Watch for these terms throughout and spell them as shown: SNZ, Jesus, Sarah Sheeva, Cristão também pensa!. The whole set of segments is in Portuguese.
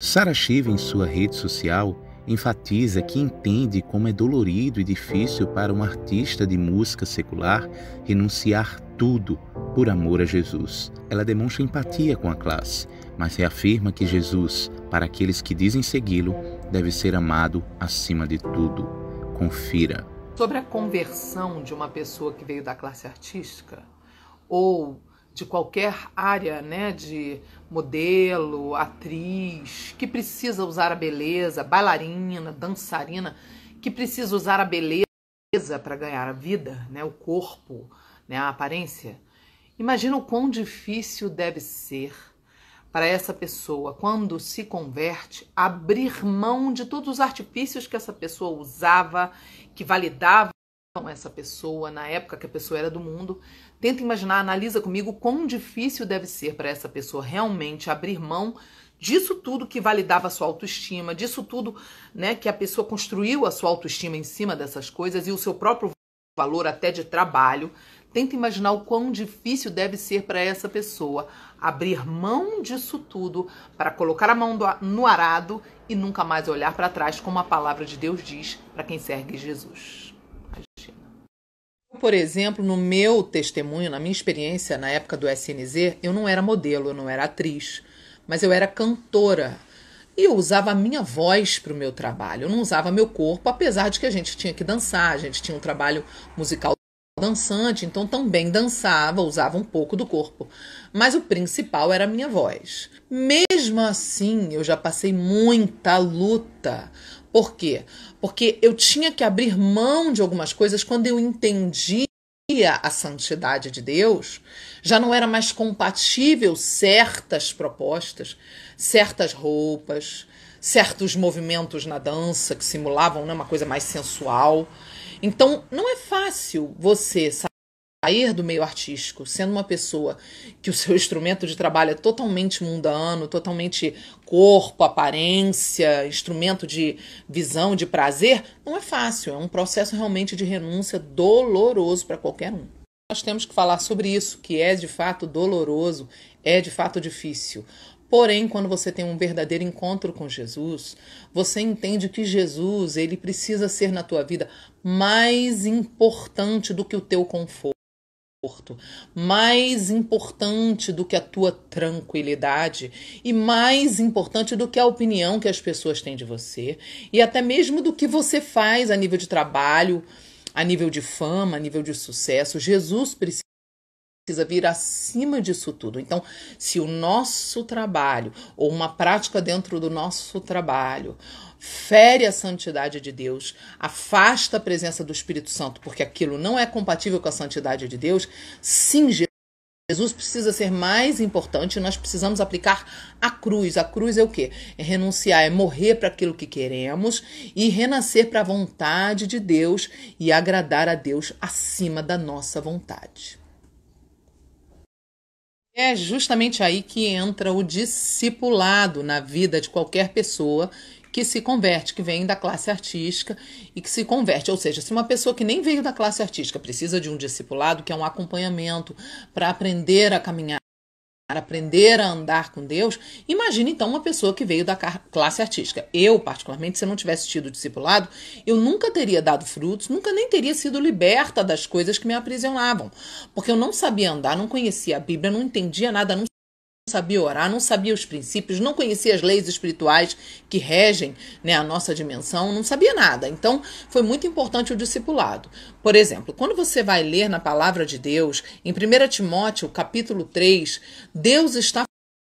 Sarah Sheeva, em sua rede social, enfatiza que entende como é dolorido e difícil para um artista de música secular renunciar tudo por amor a Jesus. Ela demonstra empatia com a classe, mas reafirma que Jesus, para aqueles que dizem segui-lo, deve ser amado acima de tudo. Confira. Sobre a conversão de uma pessoa que veio da classe artística, ou de qualquer área, né, de modelo, atriz, que precisa usar a beleza, bailarina, dançarina, que precisa usar a beleza para ganhar a vida, né, o corpo, né, a aparência. Imagina o quão difícil deve ser para essa pessoa, quando se converte, abrir mão de todos os artifícios que essa pessoa usava, que validavam essa pessoa na época que a pessoa era do mundo. Tenta imaginar, analisa comigo quão difícil deve ser para essa pessoa realmente abrir mão disso tudo que validava a sua autoestima, disso tudo, né, que a pessoa construiu a sua autoestima em cima dessas coisas e o seu próprio valor até de trabalho. Tenta imaginar o quão difícil deve ser para essa pessoa abrir mão disso tudo para colocar a mão no arado e nunca mais olhar para trás, como a palavra de Deus diz para quem segue Jesus. Por exemplo, no meu testemunho, na minha experiência na época do SNZ, eu não era modelo, eu não era atriz, mas eu era cantora. E eu usava a minha voz para o meu trabalho, eu não usava meu corpo, apesar de que a gente tinha que dançar, a gente tinha um trabalho musical dançante, então também dançava, usava um pouco do corpo. Mas o principal era a minha voz. Mesmo assim, eu já passei muita luta. Por quê? Porque eu tinha que abrir mão de algumas coisas. Quando eu entendia a santidade de Deus, já não era mais compatível certas propostas, certas roupas, certos movimentos na dança que simulavam, né, uma coisa mais sensual. Então, não é fácil você sair do meio artístico, sendo uma pessoa que o seu instrumento de trabalho é totalmente mundano, totalmente corpo, aparência, instrumento de visão, de prazer. Não é fácil, é um processo realmente de renúncia doloroso para qualquer um. Nós temos que falar sobre isso, que é de fato doloroso, é de fato difícil. Porém, quando você tem um verdadeiro encontro com Jesus, você entende que Jesus, ele precisa ser na tua vida mais importante do que o teu conforto, mais importante do que a tua tranquilidade e mais importante do que a opinião que as pessoas têm de você e até mesmo do que você faz a nível de trabalho, a nível de fama, a nível de sucesso. Jesus precisa vir acima disso tudo. Então, se o nosso trabalho ou uma prática dentro do nosso trabalho fere a santidade de Deus, afasta a presença do Espírito Santo, porque aquilo não é compatível com a santidade de Deus, sim, Jesus precisa ser mais importante. Nós precisamos aplicar a cruz. A cruz é o quê? É renunciar, é morrer para aquilo que queremos e renascer para a vontade de Deus e agradar a Deus acima da nossa vontade. É justamente aí que entra o discipulado na vida de qualquer pessoa que se converte, que vem da classe artística e que se converte. Ou seja, se uma pessoa que nem veio da classe artística precisa de um discipulado, que é um acompanhamento para aprender a caminhar, para aprender a andar com Deus, imagina então uma pessoa que veio da classe artística. Eu, particularmente, se eu não tivesse tido discipulado, eu nunca teria dado frutos, nunca nem teria sido liberta das coisas que me aprisionavam, porque eu não sabia andar, não conhecia a Bíblia, não entendia nada, não sabia orar, não sabia os princípios, não conhecia as leis espirituais que regem, né, a nossa dimensão, não sabia nada. Então, foi muito importante o discipulado. Por exemplo, quando você vai ler na palavra de Deus, em 1 Timóteo, capítulo 3, Deus está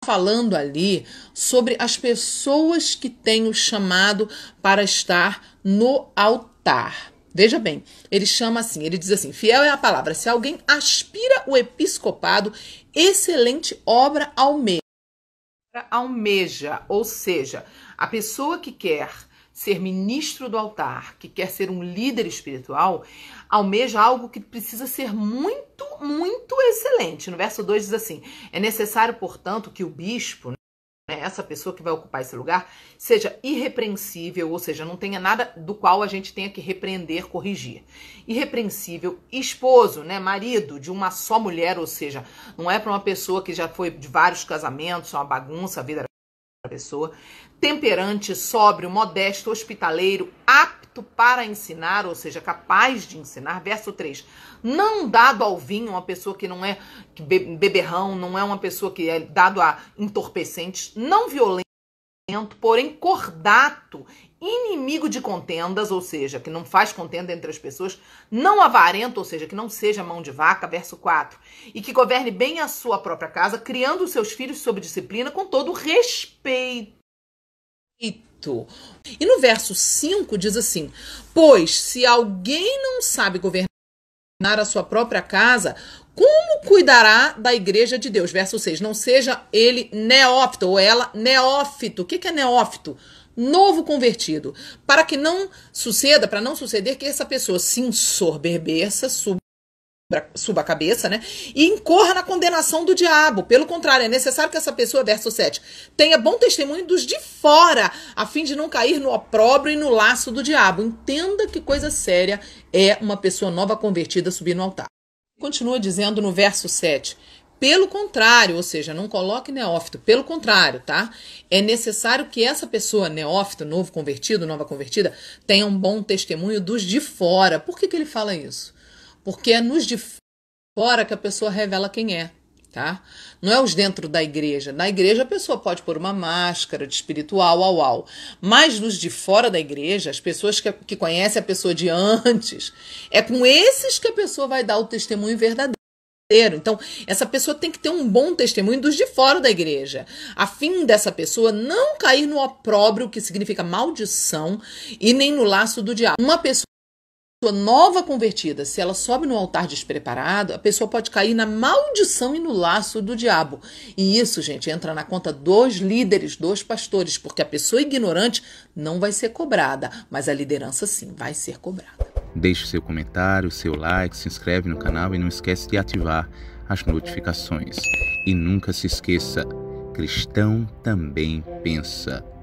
falando ali sobre as pessoas que têm o chamado para estar no altar. Veja bem, ele chama assim, ele diz assim: fiel é a palavra, se alguém aspira o episcopado, excelente obra almeja. Ou seja, a pessoa que quer ser ministro do altar, que quer ser um líder espiritual, almeja algo que precisa ser muito, muito excelente. No verso 2 diz assim: é necessário, portanto, que o bispo, essa pessoa que vai ocupar esse lugar, seja irrepreensível, ou seja, não tenha nada do qual a gente tenha que repreender, corrigir. Irrepreensível, esposo, né, marido de uma só mulher, ou seja, não é para uma pessoa que já foi de vários casamentos, é uma bagunça, a vida era pessoa, temperante, sóbrio, modesto, hospitaleiro, apto para ensinar, ou seja, capaz de ensinar. Verso 3, não dado ao vinho, uma pessoa que não é beberrão, não é uma pessoa que é dado a entorpecentes, não violento, porém cordato, inimigo de contendas, ou seja, que não faz contenda entre as pessoas, não avarento, ou seja, que não seja mão de vaca, verso 4, e que governe bem a sua própria casa, criando os seus filhos sob disciplina, com todo respeito. E no verso 5 diz assim, pois se alguém não sabe governar a sua própria casa, como cuidará da igreja de Deus? Verso 6, não seja ele neófito ou ela neófito. O que é neófito? Novo convertido. Para não suceder que essa pessoa se ensoberbeça, suba a cabeça, né? E incorra na condenação do diabo. Pelo contrário, é necessário que essa pessoa, verso 7, tenha bom testemunho dos de fora, a fim de não cair no opróbrio e no laço do diabo. Entenda que coisa séria é uma pessoa nova convertida subir no altar. Continua dizendo no verso 7, pelo contrário, ou seja, não coloque neófito, pelo contrário, tá? É necessário que essa pessoa, neófito, novo convertido, nova convertida, tenha um bom testemunho dos de fora. Por que ele fala isso? Porque é nos de fora que a pessoa revela quem é, tá? Não é os dentro da igreja. Na igreja a pessoa pode pôr uma máscara de espiritual, mas nos de fora da igreja, as pessoas que conhecem a pessoa de antes, é com esses que a pessoa vai dar o testemunho verdadeiro. Então, essa pessoa tem que ter um bom testemunho dos de fora da igreja, a fim dessa pessoa não cair no opróbrio, que significa maldição, e nem no laço do diabo. Uma pessoa nova convertida, se ela sobe no altar despreparado, a pessoa pode cair na maldição e no laço do diabo. E isso, gente, entra na conta dos líderes, dos pastores, porque a pessoa ignorante não vai ser cobrada, mas a liderança sim vai ser cobrada. Deixe seu comentário, seu like, se inscreve no canal e não esquece de ativar as notificações. E nunca se esqueça, cristão também pensa.